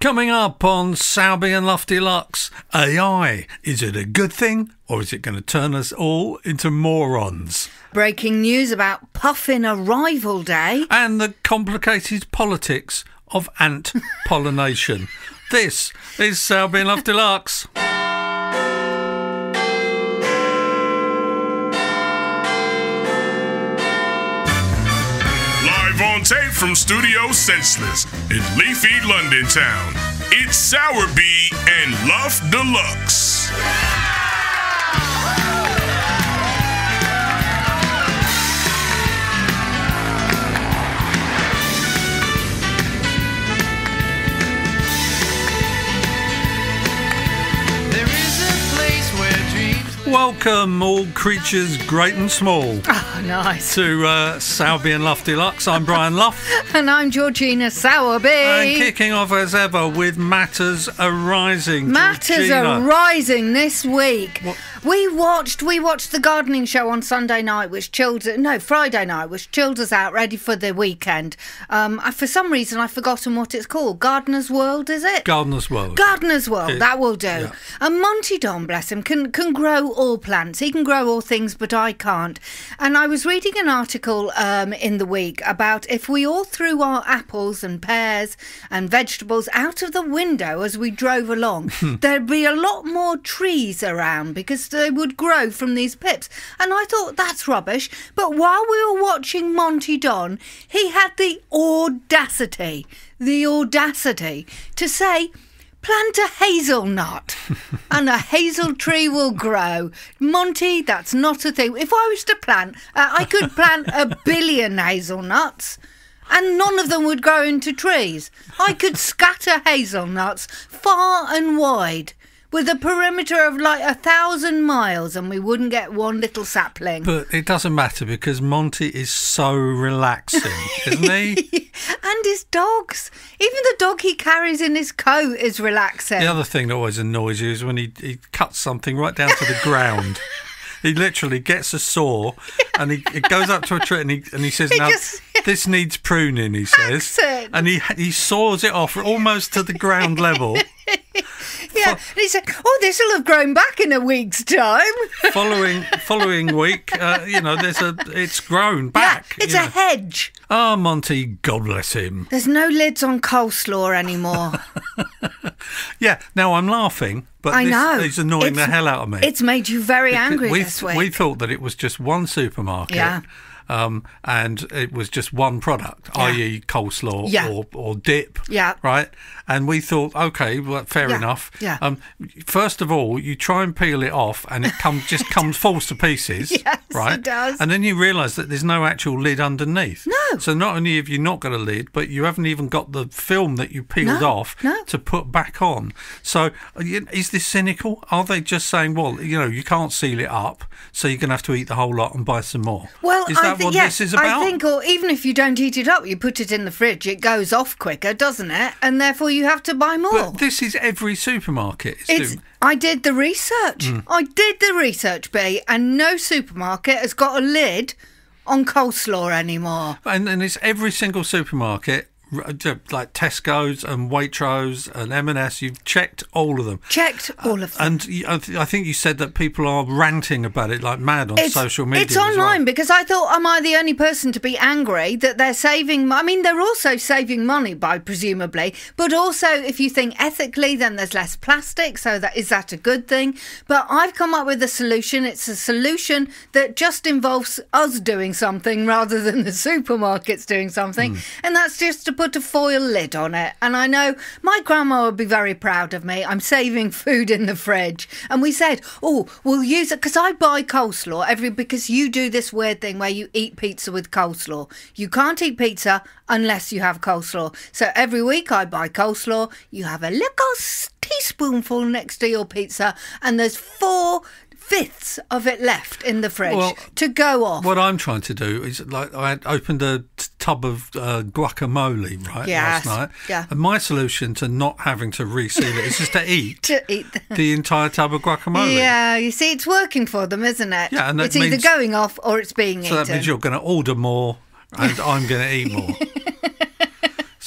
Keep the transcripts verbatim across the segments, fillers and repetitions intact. Coming up on Sowerby and Luff Deluxe, A I. Is it a good thing or is it going to turn us all into morons? Breaking news about Puffin Arrival Day. And the complicated politics of ant pollination. This is Sowerby and Luff Deluxe. On tape from Studio Senseless in leafy London town, it's Sowerby and Luff Deluxe. There is a place where dreams... Welcome all creatures great and small. Nice. To uh, Sowerby and Luff Deluxe. I'm Brian Luff. And I'm Georgina Sowerby. And kicking off as ever with Matters Arising. Matters Georgina. Arising this week. What? We watched we watched the gardening show on Sunday night, which chilled no Friday night, which chilled us out, ready for the weekend. Um, I, for some reason, I've forgotten what it's called. Gardener's World, is it? Gardener's World. Gardener's World. It, that will do. Yeah. And Monty Don, bless him, can can grow all plants. He can grow all things, but I can't. And I was reading an article um, in the week about if we all threw our apples and pears and vegetables out of the window as we drove along, there'd be a lot more trees around because they would grow from these pips. And I thought, that's rubbish. But while we were watching Monty Don, he had the audacity, the audacity to say, plant a hazelnut and a hazel tree will grow. Monty, that's not a thing. If I was to plant, uh, I could plant a billion hazelnuts and none of them would grow into trees. I could scatter hazelnuts far and wide, with a perimeter of like a thousand miles, and we wouldn't get one little sapling. But it doesn't matter because Monty is so relaxing, isn't he? And his dogs. Even the dog he carries in his coat is relaxing. The other thing that always annoys you is when he, he cuts something right down to the ground. He literally gets a saw and he, he goes up to a tree and he, and he says, he now, just, this needs pruning, he says. It. And he, he saws it off almost to the ground level. Yeah, and he said, oh, this will have grown back in a week's time. Following following week, uh, you know, there's a it's grown back. Yeah, it's a know. hedge. Oh, Monty, God bless him. There's no lids on coleslaw anymore. Yeah, now I'm laughing, but I this know. is annoying it's, the hell out of me. It's made you very angry we, this week. We thought that it was just one supermarket. Yeah. Um, and it was just one product, yeah. that is coleslaw yeah. or, or dip, yeah. right? And we thought, okay, well, fair yeah. enough. Yeah. Um, first of all, you try and peel it off and it come, just comes falls to pieces, yes, right? It does. And then you realise that there's no actual lid underneath. No. So not only have you not got a lid, but you haven't even got the film that you peeled no. off no. to put back on. So is this cynical? Are they just saying, well, you know, you can't seal it up, so you're going to have to eat the whole lot and buy some more? Well, is that I what yeah, this is about? I think, or even if you don't eat it up, you put it in the fridge, it goes off quicker, doesn't it? And therefore you have to buy more. But this is every supermarket. It's it's, doing... I did the research. Mm. I did the research, Bea, and no supermarket has got a lid on coleslaw anymore. And, and it's every single supermarket, like Tesco's and Waitrose and M and S. You've checked all of them. Checked all of them. And I think you said that people are ranting about it like mad on it's, social media. It's online well. because I thought, am I the only person to be angry that they're saving? I mean, they're also saving money by presumably, but also if you think ethically, then there's less plastic. So that is that a good thing? But I've come up with a solution. It's a solution that just involves us doing something rather than the supermarkets doing something, mm. and that's just to put a foil lid on it. And I know my grandma would be very proud of me. I'm saving food in the fridge. And we said, oh, we'll use it because I buy coleslaw every because you do this weird thing where you eat pizza with coleslaw. You can't eat pizza unless you have coleslaw. So every week I buy coleslaw. You have a little teaspoonful next to your pizza and there's four fifths of it left in the fridge well, to go off. What I'm trying to do is, like, I opened a tub of uh, guacamole right yes. last night, yeah. and my solution to not having to reseal it is just to eat to eat the... the entire tub of guacamole. Yeah, you see, it's working for them, isn't it? Yeah, and it's means... either going off or it's being so eaten. So that means you're going to order more, and I'm going to eat more.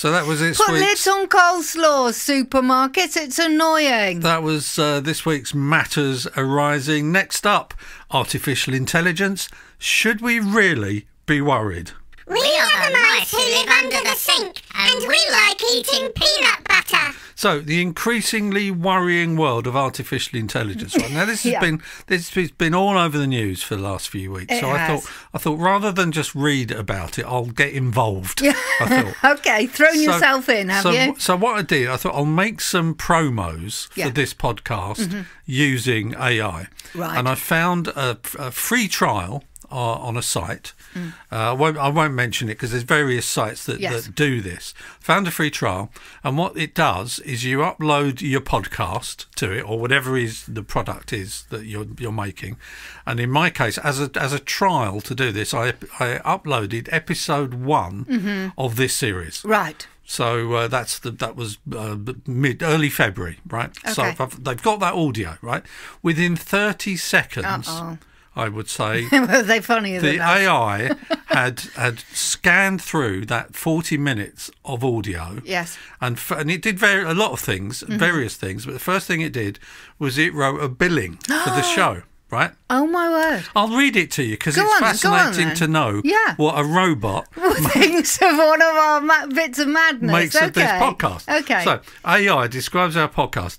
So that was it. Put lids on coleslaw, supermarkets. It's annoying. That was uh, this week's Matters Arising. Next up, artificial intelligence. Should we really be worried? We are the mice who live under the sink, and we like eating peanut butter. So, the increasingly worrying world of artificial intelligence. Right now, this has yeah. been this has been all over the news for the last few weeks. It so has. I thought I thought rather than just read about it, I'll get involved. Yeah. I thought. Okay, thrown so, yourself in, have so, you? So what I did, I thought I'll make some promos yeah. for this podcast mm-hmm. using A I. Right. And I found a, a free trial. Are on a site. Mm. Uh, I, won't, I won't mention it because there's various sites that, yes. that do this. Found a free trial, and what it does is you upload your podcast to it or whatever is the product is that you're you're making. And in my case, as a as a trial to do this, I I uploaded episode one mm-hmm. of this series. Right. So uh, that's the, that was uh, mid early February, right? Okay. So I've, they've got that audio right within thirty seconds. Uh-oh. I would say well, they funnier the than that. A I had had scanned through that forty minutes of audio. Yes, and f and it did very a lot of things, mm-hmm. various things. But the first thing it did was it wrote a billing for the show. Right? Oh my word! I'll read it to you because it's on, fascinating on, to know yeah. what a robot thinks of one of our ma bits of madness makes okay. of this podcast. Okay, so A I describes our podcast.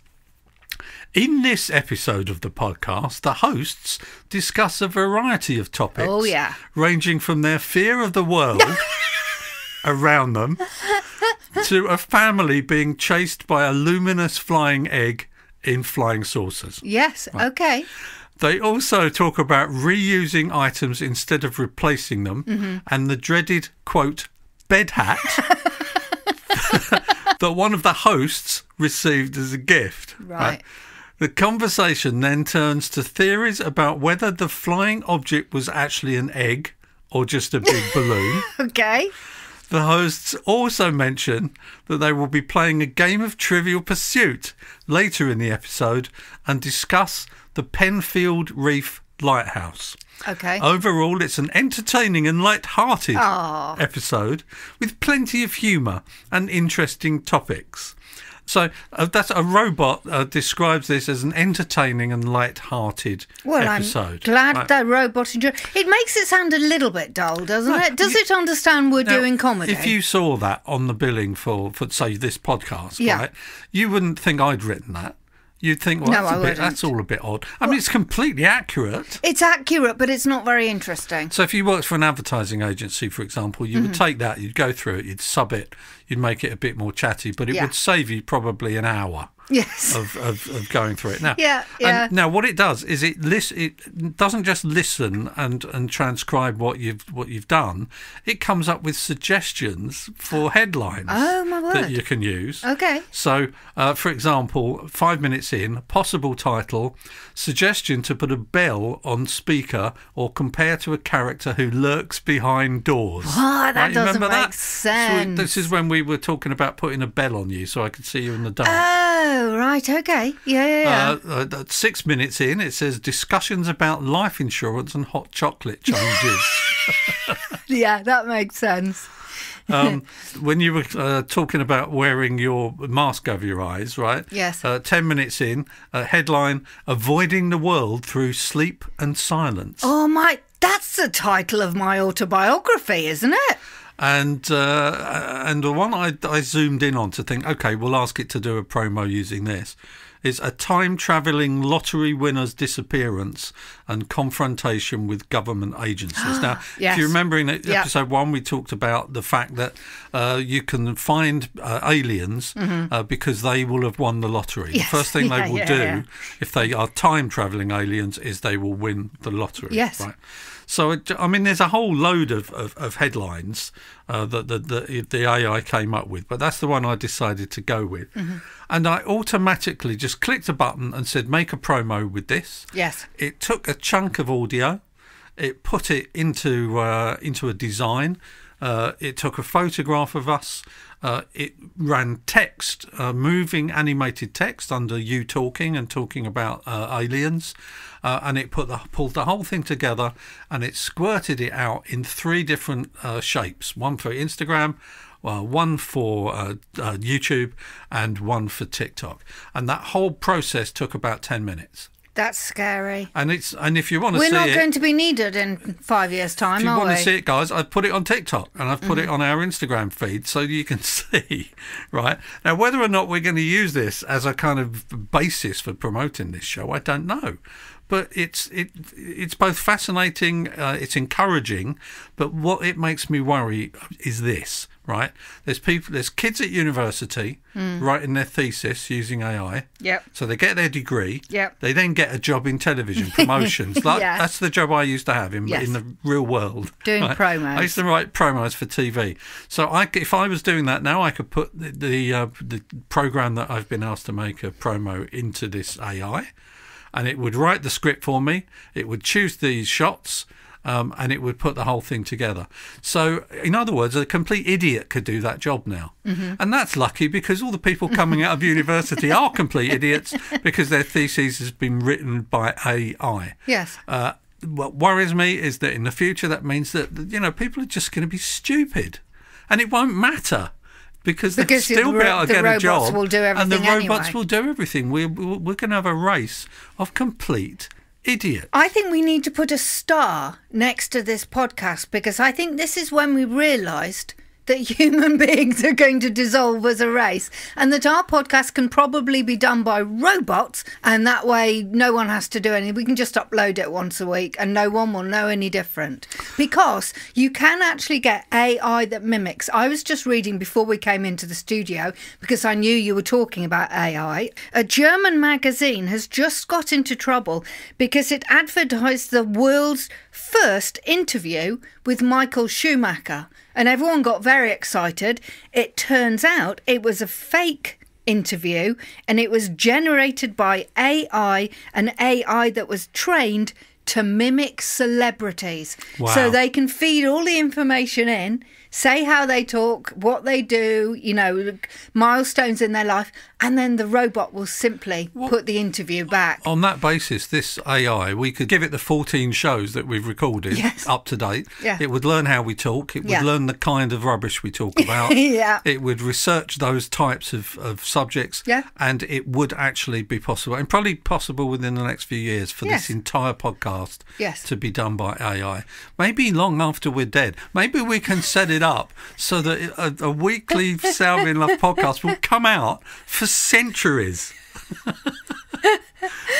In this episode of the podcast, the hosts discuss a variety of topics, oh, yeah. ranging from their fear of the world around them to a family being chased by a luminous flying egg in flying saucers. Yes, right. okay. They also talk about reusing items instead of replacing them mm-hmm. and the dreaded, quote, bed hat that one of the hosts received as a gift. Right. right? The conversation then turns to theories about whether the flying object was actually an egg or just a big balloon. Okay. The hosts also mention that they will be playing a game of Trivial Pursuit later in the episode and discuss the Penfield Reef Lighthouse. Okay. Overall, it's an entertaining and light-hearted Aww. episode with plenty of humour and interesting topics. So uh, that's a robot uh, describes this as an entertaining and light-hearted well, episode. I'm glad right. that robot enjoyed it. It makes it sound a little bit dull, doesn't right. it? Does you, it understand we're now, doing comedy? If you saw that on the billing for, for say, this podcast, yeah. right, you wouldn't think I'd written that. You'd think, well, no, that's, a bit, that's all a bit odd. I well, mean, it's completely accurate. It's accurate, but it's not very interesting. So if you worked for an advertising agency, for example, you mm-hmm. would take that, you'd go through it, you'd sub it, you'd make it a bit more chatty, but it yeah. would save you probably an hour yes. of, of, of going through it. Now, yeah, yeah. And now, what it does is it lis it doesn't just listen and, and transcribe what you've, what you've done. It comes up with suggestions for headlines oh, my word. that you can use. Okay. So, uh, for example, five minutes in, possible title, suggestion to put a bell on speaker or compare to a character who lurks behind doors. Oh, that right? doesn't make that? sense. So we, this is when we were talking about putting a bell on you so I could see you in the dark. Oh, right, okay. Yeah, yeah, yeah. Uh, uh, six minutes in, it says discussions about life insurance and hot chocolate changes. Yeah, that makes sense. um, when you were uh, talking about wearing your mask over your eyes, right? Yes. Uh, ten minutes in, uh, headline, Avoiding the World Through Sleep and Silence. Oh, my, that's the title of my autobiography, isn't it? And uh, and the one I, I zoomed in on to think, OK, we'll ask it to do a promo using this, is a time-travelling lottery winner's disappearance and confrontation with government agencies. Now, yes. if you remember in episode yep. one, we talked about the fact that uh, you can find uh, aliens mm-hmm. uh, because they will have won the lottery. Yes. The first thing yeah, they will yeah, do yeah. if they are time-travelling aliens is they will win the lottery. Yes. Right? So, it, I mean, there's a whole load of, of, of headlines uh, that the, the, the A I came up with, but that's the one I decided to go with. Mm-hmm. And I automatically just clicked a button and said, make a promo with this. Yes. It took a chunk of audio. It put it into, uh, into a design. Uh, it took a photograph of us. Uh, it ran text, uh, moving animated text under you talking and talking about uh, aliens. Uh, and it put the, pulled the whole thing together and it squirted it out in three different uh, shapes. One for Instagram, uh, one for uh, uh, YouTube and one for TikTok. And that whole process took about ten minutes. That's scary. And it's and if you want to see it... We're not going to be needed in five years' time, are we? If you want to see it, guys, I've put it on TikTok and I've put mm-hmm. it on our Instagram feed so you can see, right? Now, whether or not we're going to use this as a kind of basis for promoting this show, I don't know. But it's it it's both fascinating, uh, it's encouraging, but what it makes me worry is this, right? There's people, there's kids at university mm. writing their thesis using A I. Yep. So they get their degree. Yep. They then get a job in television promotions. Like, yes. That's the job I used to have in yes. in the real world. Doing right? promos. I used to write promos for T V. So I, if I was doing that now, I could put the the, uh, the program that I've been asked to make a promo into this A I. And it would write the script for me. It would choose these shots, um, and it would put the whole thing together. So, in other words, a complete idiot could do that job now. Mm-hmm. And that's lucky because all the people coming out of university are complete idiots because their theses has been written by A I. Yes. Uh, what worries me is that in the future, that means that, you know, people are just going to be stupid, and it won't matter. Because they'll still the, be able to get a job, will do and the robots anyway. will do everything. We're, we're going to have a race of complete idiots. I think we need to put a star next to this podcast because I think this is when we realised that human beings are going to dissolve as a race and that our podcast can probably be done by robots and that way no one has to do anything. We can just upload it once a week and no one will know any different because you can actually get A I that mimics. I was just reading before we came into the studio because I knew you were talking about A I. A German magazine has just got into trouble because it advertised the world's first interview with Michael Schumacher. And everyone got very excited. It turns out it was a fake interview and it was generated by A I, an A I that was trained to mimic celebrities. Wow. So they can feed all the information in, say how they talk, what they do, you know, milestones in their life, and then the robot will simply what? put the interview back. On that basis, this A I, we could give it the fourteen shows that we've recorded yes. up to date. Yeah. It would learn how we talk. It would yeah. learn the kind of rubbish we talk about. yeah. It would research those types of, of subjects. Yeah. And it would actually be possible, and probably possible within the next few years, for yes. this entire podcast yes. to be done by A I. Maybe long after we're dead. Maybe we can set it up so that a, a weekly Sowerby and Luff podcast will come out for centuries.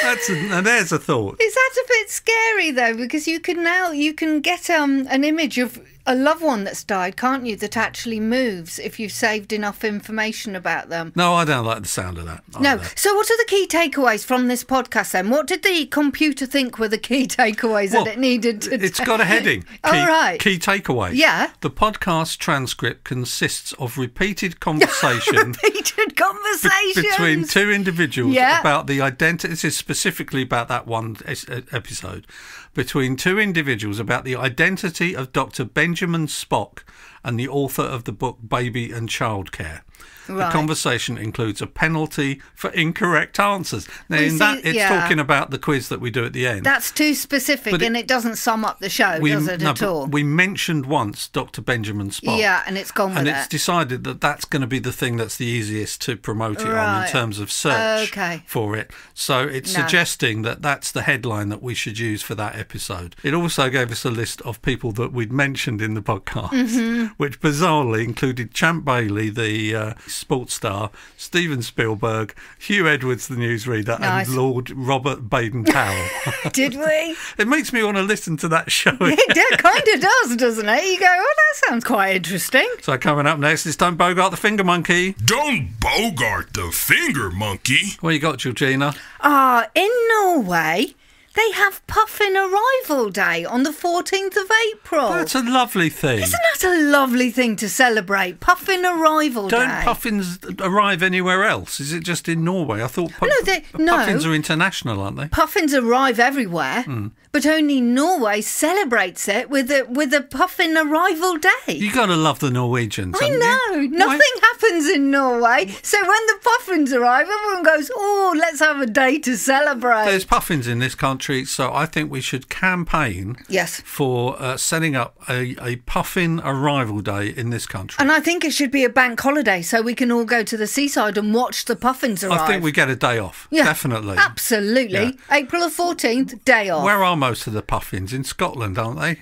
That's a, and there's a thought. Is that a bit scary though? Because you can now you can get um an image of a loved one that's died, can't you? That actually moves if you've saved enough information about them. No, I don't like the sound of that. No. Either. So, what are the key takeaways from this podcast then? What did the computer think were the key takeaways well, that it needed to? It's got a heading. Key, All right. Key takeaways. Yeah. The podcast transcript consists of repeated conversation. repeated conversations be between two individuals yeah. about the identity. This is specifically about that one episode. Between two individuals about the identity of Doctor Benjamin Spock and the author of the book Baby and Childcare. Right. The conversation includes a penalty for incorrect answers. Now, well, in see, that, it's yeah. talking about the quiz that we do at the end. That's too specific it, and it doesn't sum up the show, we, does it, no, at all? We mentioned once Doctor Benjamin Spock. Yeah, and it's gone with and it. And it's decided that that's going to be the thing that's the easiest to promote it right. on in terms of search okay. for it. So it's no. suggesting that that's the headline that we should use for that episode. It also gave us a list of people that we'd mentioned in the podcast, mm-hmm. which bizarrely included Champ Bailey, the... Uh, sports star, Steven Spielberg, Hugh Edwards, the newsreader, nice. and Lord Robert Baden Powell. Did we? It makes me want to listen to that show. It kind of does, doesn't it? You go, oh, that sounds quite interesting. So coming up next is Don Bogart, the Finger Monkey. Don Bogart, the Finger Monkey. What you got, Georgina? Ah, uh, in Norway... they have Puffin Arrival Day on the fourteenth of April. That's a lovely thing. Isn't that a lovely thing to celebrate? Puffin Arrival Don't Day. Don't puffins arrive anywhere else? Is it just in Norway? I thought pu no, they, no. puffins are international, aren't they? Puffins arrive everywhere, mm. but only Norway celebrates it with a with a Puffin Arrival Day. You gotta love the Norwegians. I know. You? Nothing Why? happens in Norway, so when the puffins arrive, everyone goes, "Oh, let's have a day to celebrate." There's puffins in this country, so I think we should campaign. Yes. For uh, setting up a a Puffin Arrival Day in this country. And I think it should be a bank holiday, so we can all go to the seaside and watch the puffins arrive. I think we get a day off. Yeah. Definitely. Absolutely. Yeah. April the fourteenth, day off. Where are most of the puffins? In Scotland, aren't they?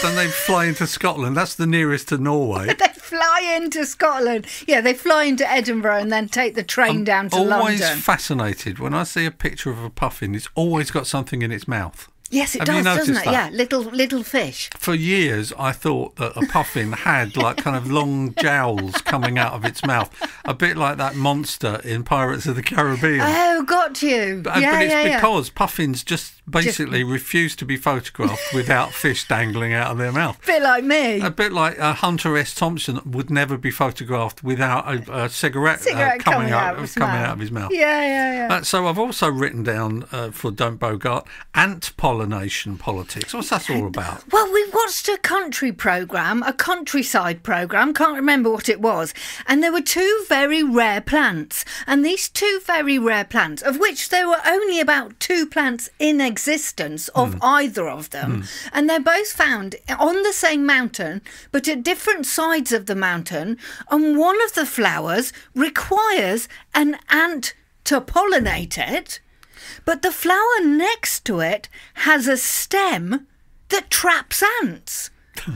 Don't they fly into Scotland? That's the nearest to Norway. They fly into Scotland. Yeah, they fly into Edinburgh and then take the train I'm down to always London. Always fascinated when I see a picture of a puffin. It's always got something in its mouth. Yes, it Have does, doesn't it? That? Yeah, little little fish. For years, I thought that a puffin had like kind of long jowls coming out of its mouth, a bit like that monster in Pirates of the Caribbean. Oh, got you. But, yeah, but it's yeah, because yeah. puffins just basically just... refuse to be photographed without fish dangling out of their mouth. A bit like me. A bit like uh, Hunter S Thompson would never be photographed without a, a cigarette, cigarette uh, coming, coming, out, out, of coming out of his mouth. Yeah, yeah, yeah. Uh, so I've also written down uh, for Don Bogart, ant pollen. Pollination politics. What's that all about? Well, we watched a country programme, a countryside programme, can't remember what it was, and there were two very rare plants. And these two very rare plants, of which there were only about two plants in existence of mm. either of them, mm. and they're both found on the same mountain, but at different sides of the mountain, and one of the flowers requires an ant to pollinate it. But the flower next to it has a stem that traps ants. And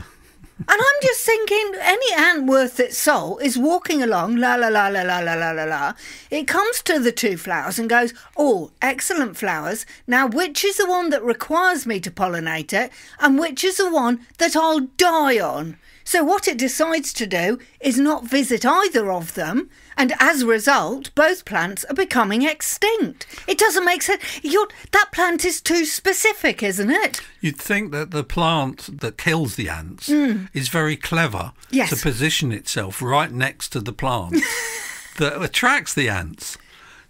I'm just thinking, any ant worth its salt is walking along, la la la la la la la la la. It comes to the two flowers and goes, "Oh, excellent flowers. Now, which is the one that requires me to pollinate it and which is the one that I'll die on?" So what it decides to do is not visit either of them, and as a result, both plants are becoming extinct. It doesn't make sense. You're, that plant is too specific, isn't it? You'd think that the plant that kills the ants mm. is very clever yes. to position itself right next to the plant that attracts the ants.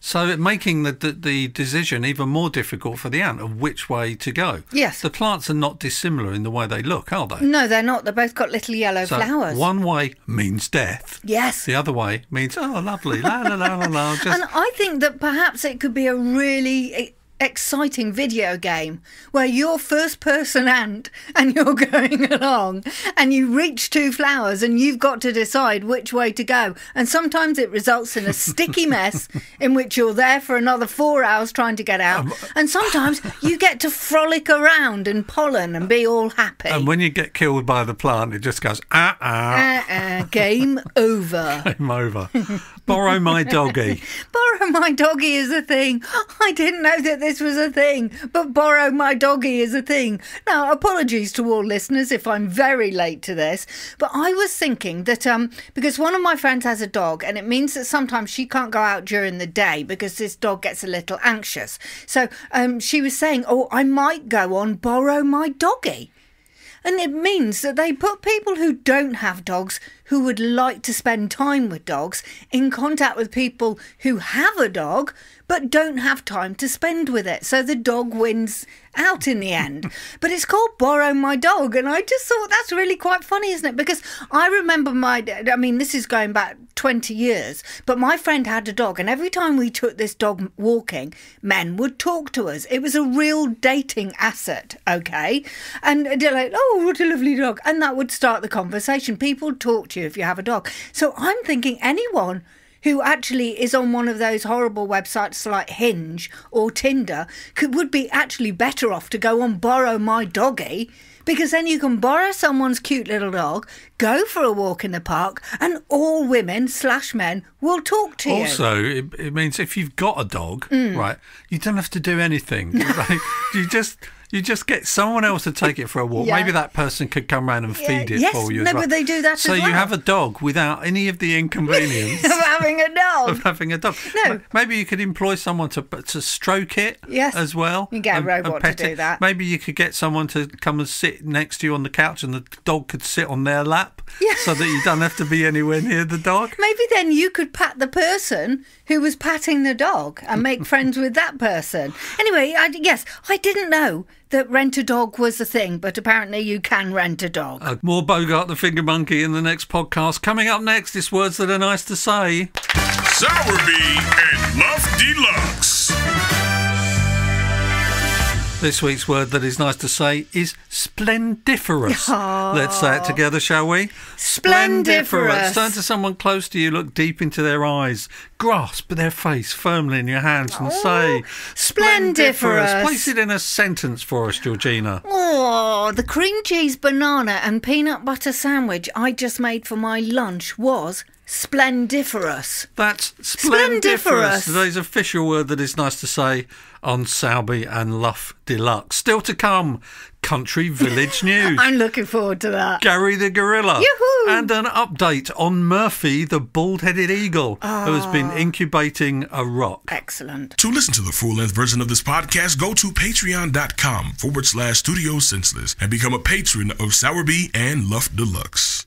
So making the, the the decision even more difficult for the ant of which way to go. Yes. The plants are not dissimilar in the way they look, are they? No, they're not. They've both got little yellow so flowers. One way means death. Yes. The other way means, oh, lovely, la, la, la, la, la. Just... And I think that perhaps it could be a really exciting video game where you're first person ant and you're going along and you reach two flowers and you've got to decide which way to go, and sometimes it results in a sticky mess in which you're there for another four hours trying to get out, um, and sometimes you get to frolic around and pollen and be all happy, and when you get killed by the plant it just goes ah ah uh-uh, game over. Game over. Borrow My Doggy. Borrow My Doggy is a thing. I didn't know that this was a thing, but Borrow My Doggy is a thing. Now, apologies to all listeners if I'm very late to this, but I was thinking that um, because one of my friends has a dog, and it means that sometimes she can't go out during the day because this dog gets a little anxious. So um, she was saying, oh, I might go on Borrow My Doggy. And it means that they put people who don't have dogs, who would like to spend time with dogs, in contact with people who have a dog but don't have time to spend with it. So the dog wins out in the end. But it's called Borrow My Dog. And I just thought that's really quite funny, isn't it? Because I remember my, I mean, this is going back twenty years, but my friend had a dog. And every time we took this dog walking, men would talk to us. It was a real dating asset, okay? And they're like, oh, what a lovely dog. And that would start the conversation. People talk to you if you have a dog. So I'm thinking anyone who actually is on one of those horrible websites like Hinge or Tinder could would be actually better off to go on Borrow My Doggy, because then you can borrow someone's cute little dog, go for a walk in the park, and all women slash men will talk to you. Also, it, it means if you've got a dog, mm. right, you don't have to do anything. Right? You just... You just get someone else to take it for a walk. Yeah. Maybe that person could come round and feed yeah. it yes, for you. Yes, no, well. But they do that so as well. So you have a dog without any of the inconvenience... of having a dog. Of having a dog. No. Maybe you could employ someone to to stroke it yes. as well. You get and, a robot to do it. that. Maybe you could get someone to come and sit next to you on the couch and the dog could sit on their lap yeah. so that you don't have to be anywhere near the dog. Maybe then you could pat the person who was patting the dog and make friends with that person. Anyway, I, yes, I didn't know that rent a dog was a thing, but apparently you can rent a dog. Uh, more Bogart the Finger Monkey in the next podcast. Coming up next is Words That Are Nice to Say. Sowerby and Luff Deluxe. This week's word that is nice to say is splendiferous. Aww. Let's say it together, shall we? Splendiferous. Splendiferous. Turn to someone close to you, look deep into their eyes, grasp their face firmly in your hands and say, oh, splendiferous. Splendiferous. Place it in a sentence for us, Georgina. Oh, the cream cheese banana and peanut butter sandwich I just made for my lunch was splendiferous. That's splendiferous. splendiferous. Today's official word that is nice to say on Sowerby and Luff Deluxe. Still to come, country village news. I'm looking forward to that. Gary the gorilla. Yoo-hoo! And an update on Murphy the bald-headed eagle, oh, who has been incubating a rock. Excellent. To listen to the full-length version of this podcast, go to patreon dot com forward slash studio senseless and become a patron of Sowerby and Luff Deluxe.